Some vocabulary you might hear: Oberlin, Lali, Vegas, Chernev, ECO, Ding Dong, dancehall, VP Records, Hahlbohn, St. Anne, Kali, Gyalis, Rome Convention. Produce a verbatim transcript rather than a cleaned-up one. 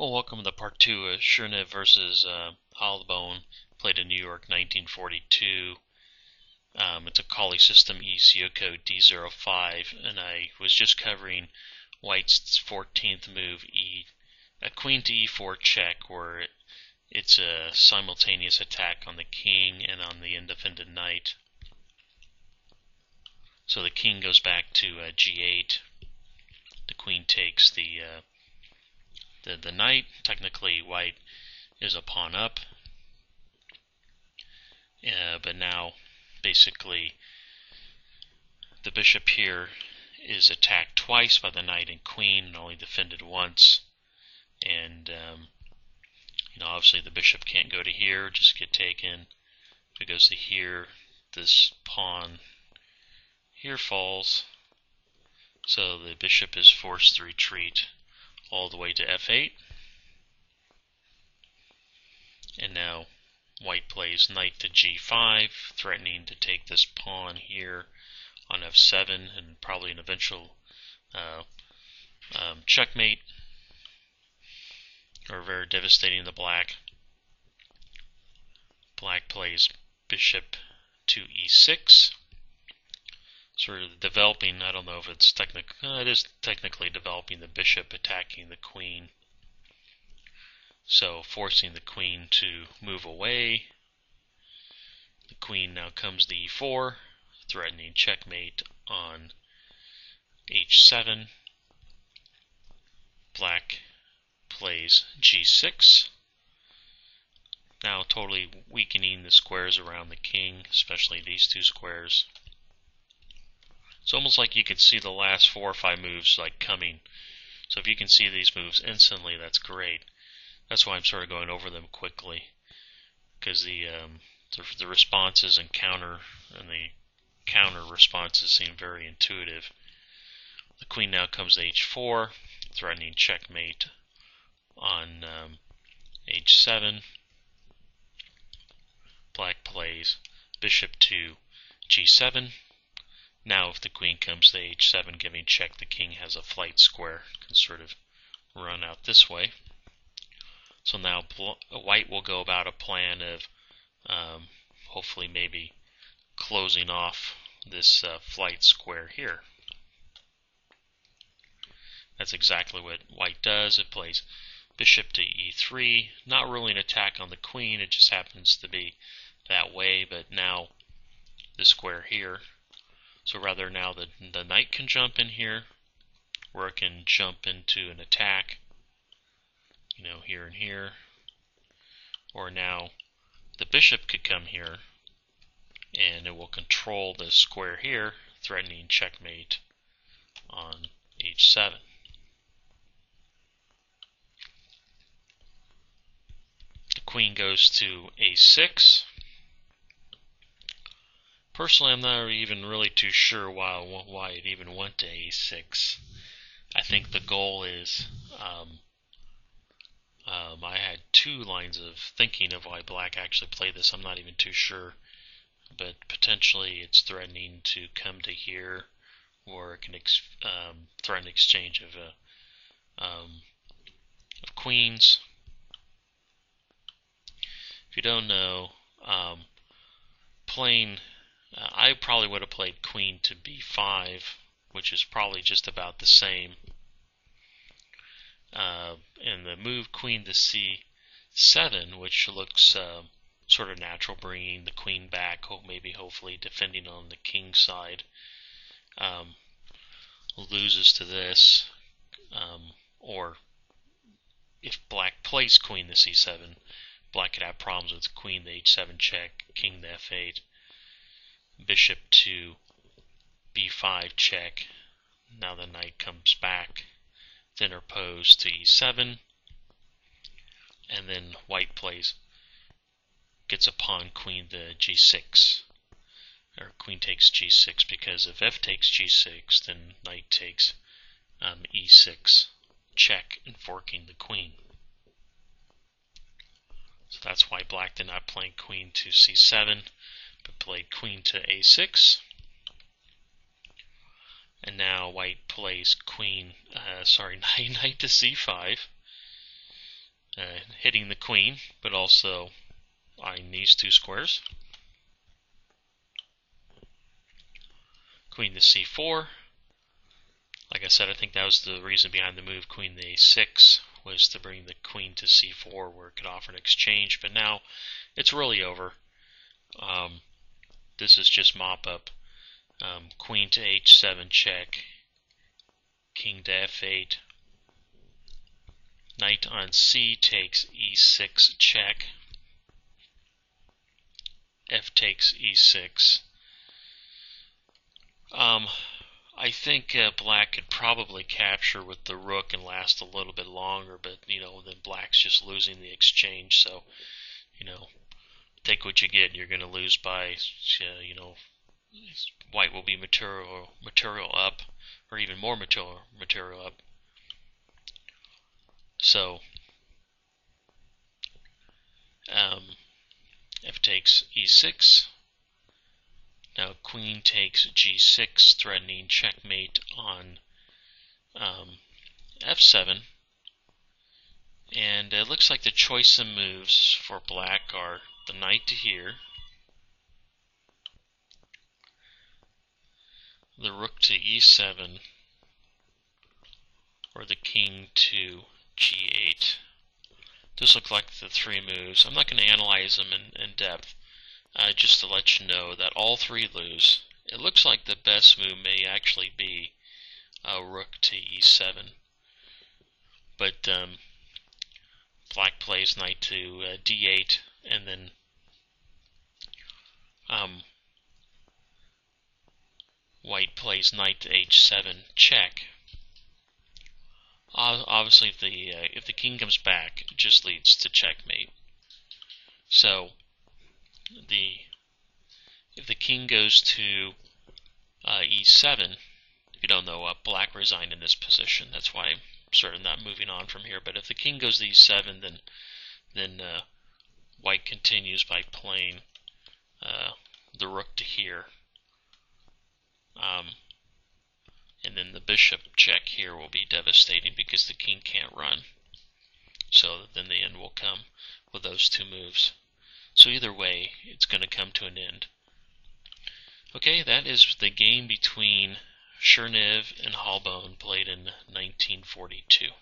Well, welcome to the part two of Chernev versus uh, Hahlbohn, played in New York, nineteen forty-two. Um, it's a Kali system, E C O code D zero five, and I was just covering White's fourteenth move, e, a queen to e four check, where it, it's a simultaneous attack on the king and on the indefended knight. So the king goes back to uh, g eight. The queen takes the... Uh, The, the knight, technically White is a pawn up, uh, but now basically the bishop here is attacked twice by the knight and queen and only defended once, and um, you know, obviously the bishop can't go to here, just get taken. If it goes to here, this pawn here falls, so the bishop is forced to retreat all the way to f eight, and now White plays knight to g five, threatening to take this pawn here on f seven and probably an eventual uh, um, checkmate, or very devastating to black. Black plays bishop to e six, sort of developing, I don't know if it's technic- uh, it is technically developing the bishop attacking the queen, so forcing the queen to move away. The queen now comes to e four, threatening checkmate on h seven. Black plays g six, now totally weakening the squares around the king, especially these two squares. It's almost like you could see the last four or five moves like coming. So if you can see these moves instantly, that's great. That's why I'm sort of going over them quickly, because the, um, the the responses and counter and the counter responses seem very intuitive. The queen now comes to h four, threatening checkmate on um, h seven. Black plays bishop to g seven. Now if the queen comes to h seven, giving check, the king has a flight square, can sort of run out this way. So now White will go about a plan of um, hopefully maybe closing off this uh, flight square here. That's exactly what White does. It plays bishop to e three, not really an attack on the queen, it just happens to be that way, but now the square here. So rather now the, the knight can jump in here, or it can jump into an attack, you know, here and here. Or now the bishop could come here, and it will control this square here, threatening checkmate on h seven. The queen goes to a six. Personally, I'm not even really too sure why why it even went to a six. I think the goal is, um, um, I had two lines of thinking of why Black actually played this. I'm not even too sure, but potentially it's threatening to come to here, or it can ex um, threaten exchange of uh, um, of queens. If you don't know, um, playing. Uh, I probably would have played queen to b five, which is probably just about the same. Uh, and the move queen to c seven, which looks uh, sort of natural, bringing the queen back, ho maybe hopefully defending on the king's side, um, loses to this. Um, or if Black plays queen to c seven, Black could have problems with queen to h seven check, king to f eight. Bishop to b five check. Now the knight comes back to interpose to e seven, and then White plays, gets a pawn queen to g six, or queen takes g six, because if f takes g six, then knight takes um, e six check and forking the queen. So that's why Black did not play queen to c seven, but played queen to a six, and now White plays queen, uh, sorry, knight, knight to c five, uh, hitting the queen, but also eyeing these two squares. Queen to c four. Like I said, I think that was the reason behind the move queen to a six, was to bring the queen to c four where it could offer an exchange, but now it's really over. Um, this is just mop-up. Um, queen to h seven check, king to f eight, knight on c takes e six check, f takes e six. Um, I think uh, black could probably capture with the rook and last a little bit longer, but you know, then black's just losing the exchange, so you know, take what you get. You're going to lose by uh, you know, white will be material material up, or even more material material up. So um, f takes e six. Now queen takes g six, threatening checkmate on um, f seven. And it looks like the choice of moves for black are the knight to here, the rook to e seven, or the king to g eight. Those look like the three moves. I'm not going to analyze them in, in depth. Uh, just to let you know that all three lose. It looks like the best move may actually be uh, rook to e seven. But um, black plays knight to uh, d eight, and then um, white plays knight to h seven check. Uh, obviously, if the uh, if the king comes back, it just leads to checkmate. So The if the king goes to uh, e seven, if you don't know, uh, black resigned in this position. That's why I'm sort of not moving on from here. But if the king goes to e seven, then then uh, white continues by playing uh, the rook to here, um, and then the bishop check here will be devastating because the king can't run. So then the end will come with those two moves. So either way, it's going to come to an end. Okay, that is the game between Chernev and Hahlbohn, played in nineteen forty-two.